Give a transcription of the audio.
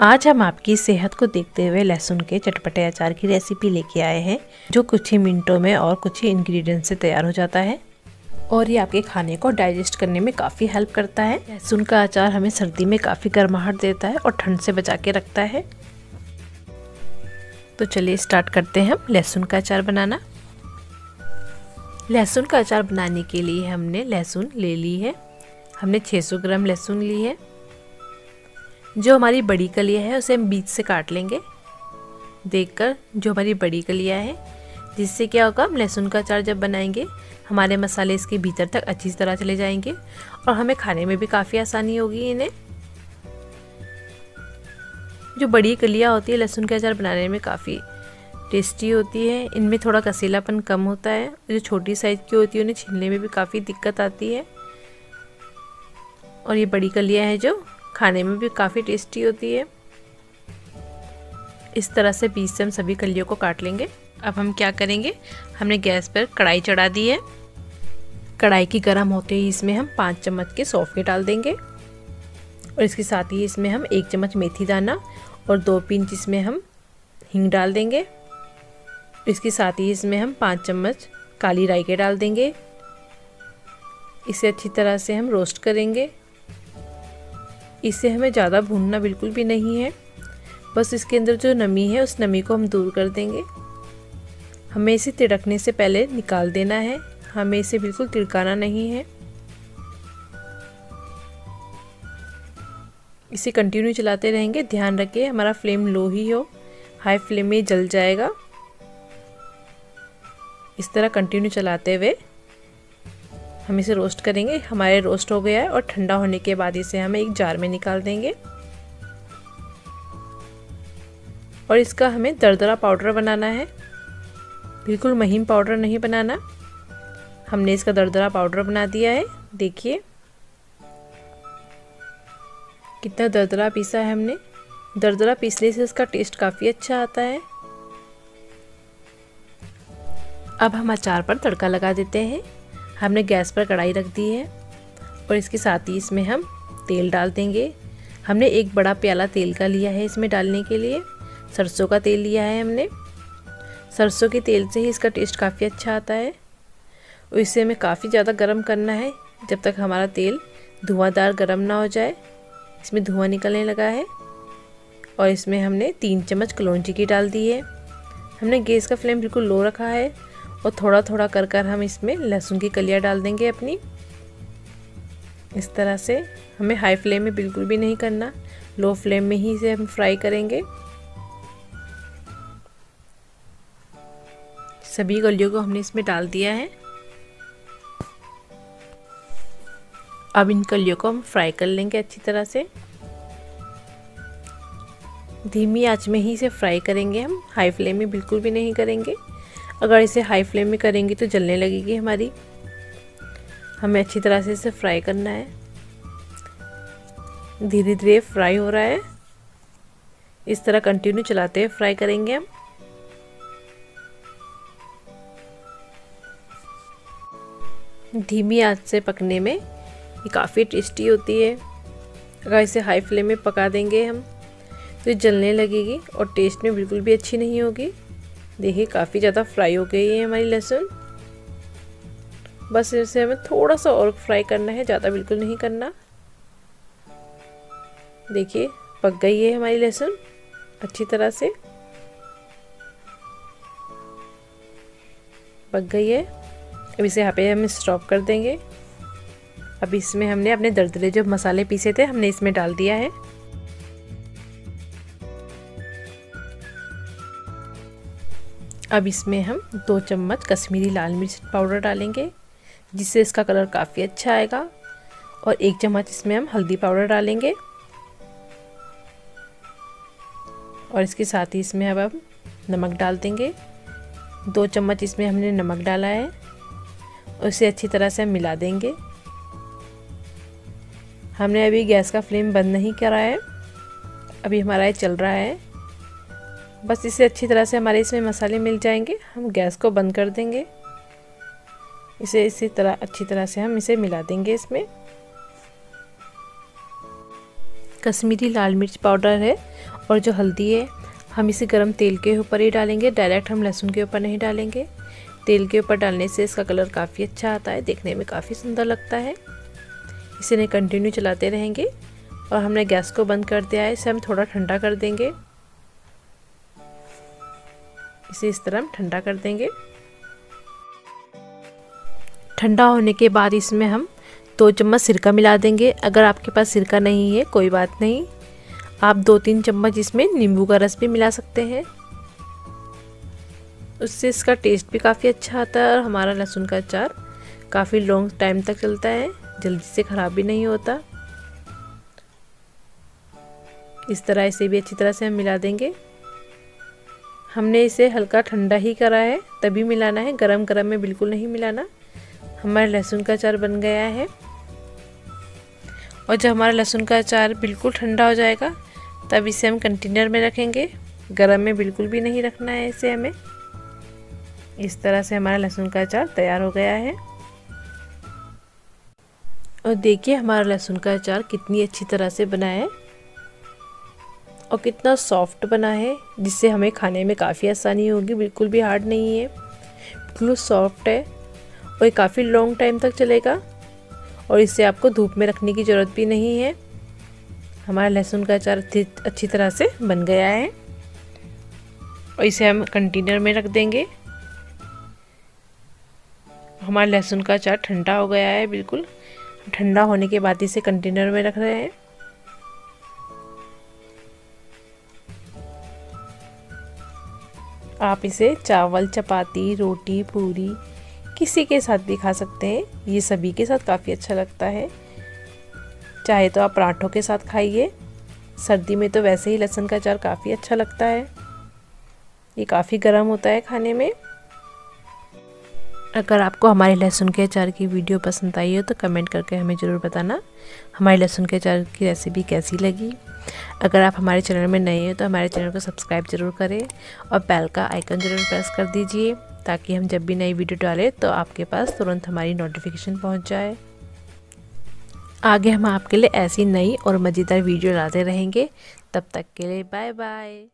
आज हम आपकी सेहत को देखते हुए लहसुन के चटपटे अचार की रेसिपी लेके आए हैं, जो कुछ ही मिनटों में और कुछ ही इंग्रेडिएंट्स से तैयार हो जाता है और ये आपके खाने को डाइजेस्ट करने में काफ़ी हेल्प करता है। लहसुन का अचार हमें सर्दी में काफ़ी गर्माहट देता है और ठंड से बचा के रखता है। तो चलिए स्टार्ट करते हैं हम लहसुन का अचार बनाना। लहसुन का अचार बनाने के लिए हमने लहसुन ले ली है। हमने 600 ग्राम लहसुन ली है। जो हमारी बड़ी कलिया है उसे हम बीच से काट लेंगे, देखकर जो हमारी बड़ी कलिया है, जिससे क्या होगा, हम लहसुन का अचार जब बनाएंगे हमारे मसाले इसके भीतर तक अच्छी तरह चले जाएंगे और हमें खाने में भी काफ़ी आसानी होगी। इन्हें जो बड़ी कलिया होती है लहसुन के अचार बनाने में काफ़ी टेस्टी होती है, इनमें थोड़ा कसीलापन कम होता है। जो छोटी साइज़ की होती है उन्हें छीलने में भी काफ़ी दिक्कत आती है और ये बड़ी कलिया है जो खाने में भी काफ़ी टेस्टी होती है। इस तरह से बीच से हम सभी कलियों को काट लेंगे। अब हम क्या करेंगे, हमने गैस पर कढ़ाई चढ़ा दी है। कढ़ाई की गर्म होते ही इसमें हम 5 चम्मच के सौंफ के डाल देंगे और इसके साथ ही इसमें हम 1 चम्मच मेथी दाना और 2 पिंच इसमें हम हींग डाल देंगे। इसके साथ ही इसमें हम 5 चम्मच काली राई के डाल देंगे। इसे अच्छी तरह से हम रोस्ट करेंगे। इसे हमें ज़्यादा भूनना बिल्कुल भी नहीं है, बस इसके अंदर जो नमी है उस नमी को हम दूर कर देंगे। हमें इसे तिड़कने से पहले निकाल देना है, हमें इसे बिल्कुल तिड़काना नहीं है। इसे कंटिन्यू चलाते रहेंगे। ध्यान रखें हमारा फ्लेम लो ही हो, हाई फ्लेम में जल जाएगा। इस तरह कंटिन्यू चलाते हुए हम इसे रोस्ट करेंगे। हमारे रोस्ट हो गया है और ठंडा होने के बाद इसे हम एक जार में निकाल देंगे और इसका हमें दरदरा पाउडर बनाना है, बिल्कुल महीन पाउडर नहीं बनाना। हमने इसका दरदरा पाउडर बना दिया है। देखिए कितना दरदरा पीसा है हमने। दरदरा पीसने से इसका टेस्ट काफ़ी अच्छा आता है। अब हम अचार पर तड़का लगा देते हैं। हमने गैस पर कढ़ाई रख दी है और इसके साथ ही इसमें हम तेल डाल देंगे। हमने 1 बड़ा प्याला तेल का लिया है। इसमें डालने के लिए सरसों का तेल लिया है। हमने सरसों के तेल से ही इसका टेस्ट काफ़ी अच्छा आता है और इसे हमें काफ़ी ज़्यादा गर्म करना है, जब तक हमारा तेल धुआंधार गर्म ना हो जाए। इसमें धुआं निकलने लगा है और इसमें हमने 3 चम्मच कलौंजी की डाल दी है। हमने गैस का फ्लेम बिल्कुल लो रखा है और थोड़ा थोड़ा कर कर हम इसमें लहसुन की कलियाँ डाल देंगे अपनी। इस तरह से हमें हाई फ्लेम में बिल्कुल भी नहीं करना, लो फ्लेम में ही इसे हम फ्राई करेंगे। सभी कलियों को हमने इसमें डाल दिया है। अब इन कलियों को हम फ्राई कर लेंगे अच्छी तरह से। धीमी आंच में ही इसे फ्राई करेंगे हम, हाई फ्लेम में बिल्कुल भी नहीं करेंगे। अगर इसे हाई फ्लेम में करेंगे तो जलने लगेगी हमारी। हमें अच्छी तरह से इसे फ्राई करना है। धीरे धीरे फ्राई हो रहा है। इस तरह कंटिन्यू चलाते हुए फ्राई करेंगे हम। धीमी आंच से पकने में ये काफ़ी टेस्टी होती है। अगर इसे हाई फ्लेम में पका देंगे हम तो ये जलने लगेगी और टेस्ट में बिल्कुल भी अच्छी नहीं होगी। देखिए काफ़ी ज़्यादा फ्राई हो गई है हमारी लहसुन। बस इसे हमें थोड़ा सा और फ्राई करना है, ज़्यादा बिल्कुल नहीं करना। देखिए पक गई है हमारी लहसुन अच्छी तरह से पक गई है। अब इसे यहाँ पे हम स्टॉप कर देंगे। अब इसमें हमने अपने दरदरे जो मसाले पीसे थे हमने इसमें डाल दिया है। अब इसमें हम 2 चम्मच कश्मीरी लाल मिर्च पाउडर डालेंगे, जिससे इसका कलर काफ़ी अच्छा आएगा, और 1 चम्मच इसमें हम हल्दी पाउडर डालेंगे और इसके साथ ही इसमें अब हम नमक डाल देंगे। 2 चम्मच इसमें हमने नमक डाला है और इसे अच्छी तरह से हम मिला देंगे। हमने अभी गैस का फ्लेम बंद नहीं करा है, अभी हमारा ये चल रहा है। बस इसे अच्छी तरह से हमारे इसमें मसाले मिल जाएंगे। हम गैस को बंद कर देंगे। इसे इसी तरह अच्छी तरह से हम इसे मिला देंगे। इसमें कश्मीरी लाल मिर्च पाउडर है और जो हल्दी है हम इसे गरम तेल के ऊपर ही डालेंगे। डायरेक्ट हम लहसुन के ऊपर नहीं डालेंगे। तेल के ऊपर डालने से इसका कलर काफ़ी अच्छा आता है, देखने में काफ़ी सुंदर लगता है। इसे ने कंटिन्यू चलाते रहेंगे और हमने गैस को बंद कर दिया है। इसे हम थोड़ा ठंडा कर देंगे। इसे इस तरह हम ठंडा कर देंगे। ठंडा होने के बाद इसमें हम 2 चम्मच सिरका मिला देंगे। अगर आपके पास सिरका नहीं है कोई बात नहीं, आप 2-3 चम्मच इसमें नींबू का रस भी मिला सकते हैं। उससे इसका टेस्ट भी काफ़ी अच्छा आता है और हमारा लहसुन का अचार काफ़ी लॉन्ग टाइम तक चलता है, जल्दी से ख़राब भी नहीं होता। इस तरह इसे भी अच्छी तरह से हम मिला देंगे। हमने इसे हल्का ठंडा ही करा है तभी मिलाना है, गरम गरम में बिल्कुल नहीं मिलाना। हमारा लहसुन का अचार बन गया है और जब हमारा लहसुन का अचार बिल्कुल ठंडा हो जाएगा तब इसे हम कंटेनर में रखेंगे। गरम में बिल्कुल भी नहीं रखना है इसे हमें। इस तरह से हमारा लहसुन का अचार तैयार हो गया है और देखिए हमारा लहसुन का अचार कितनी अच्छी तरह से बना है और कितना सॉफ्ट बना है, जिससे हमें खाने में काफ़ी आसानी होगी। बिल्कुल भी हार्ड नहीं है, बिल्कुल सॉफ्ट है और ये काफ़ी लॉन्ग टाइम तक चलेगा और इसे आपको धूप में रखने की ज़रूरत भी नहीं है। हमारा लहसुन का अचार अच्छी तरह से बन गया है और इसे हम कंटेनर में रख देंगे। हमारा लहसुन का अचार ठंडा हो गया है बिल्कुल। ठंडा होने के बाद इसे कंटेनर में रख रहे हैं। आप इसे चावल, चपाती, रोटी, पूरी किसी के साथ भी खा सकते हैं। ये सभी के साथ काफ़ी अच्छा लगता है। चाहे तो आप पराठों के साथ खाइए, सर्दी में तो वैसे ही लहसुन का अचार काफ़ी अच्छा लगता है। ये काफ़ी गर्म होता है खाने में। अगर आपको हमारे लहसुन के अचार की वीडियो पसंद आई हो तो कमेंट करके हमें ज़रूर बताना हमारे लहसुन के अचार की रेसिपी कैसी लगी। अगर आप हमारे चैनल में नए हो तो हमारे चैनल को सब्सक्राइब ज़रूर करें और बेल का आइकन ज़रूर प्रेस कर दीजिए ताकि हम जब भी नई वीडियो डालें तो आपके पास तुरंत हमारी नोटिफिकेशन पहुँच जाए। आगे हम आपके लिए ऐसी नई और मज़ेदार वीडियो लाते रहेंगे। तब तक के लिए बाय बाय।